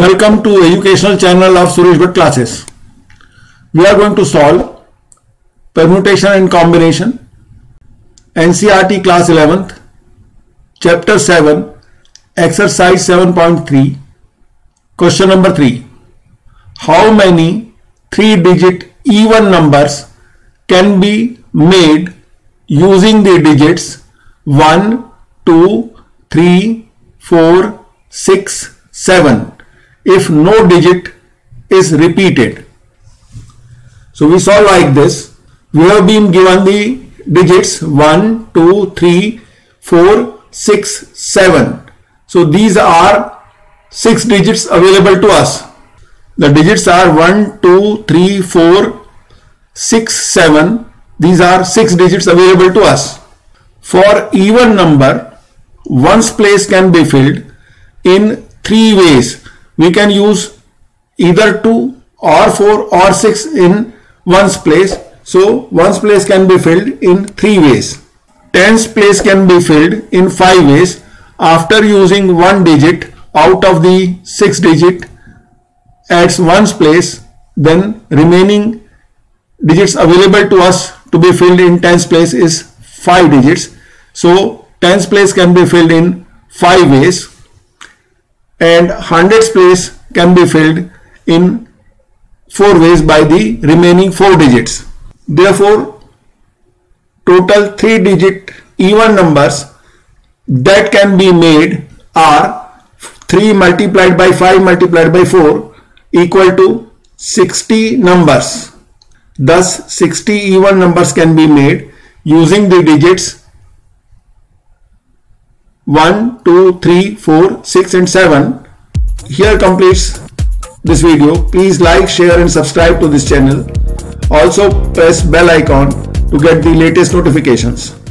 Welcome to educational channel of Suresh Bhatt Classes. We are going to solve permutation and combination, NCERT class 11th, chapter 7, exercise 7.3, question number 3. How many 3-digit even numbers can be made using the digits 1, 2, 3, 4, 6, 7 if no digit is repeated? So we saw like this. We have been given the digits 1, 2, 3, 4, 6, 7. So these are 6 digits available to us. The digits are 1, 2, 3, 4, 6, 7. These are 6 digits available to us. For even number, 1's place can be filled in 3 ways. We can use either 2 or 4 or 6 in 1's place. So 1's place can be filled in 3 ways. 10's place can be filled in 5 ways after using 1 digit out of the 6 digit adds 1's place, then remaining digits available to us to be filled in 10's place is 5 digits. So 10's place can be filled in 5 ways. And 100's place can be filled in 4 ways by the remaining 4 digits. Therefore, total 3-digit even numbers that can be made are 3 multiplied by 5 multiplied by 4 equal to 60 numbers. Thus, 60 even numbers can be made using the digits 1, 2, 3, 4, 6 and 7. Here completes this video. Please like, share and subscribe to this channel. Also press bell icon to get the latest notifications.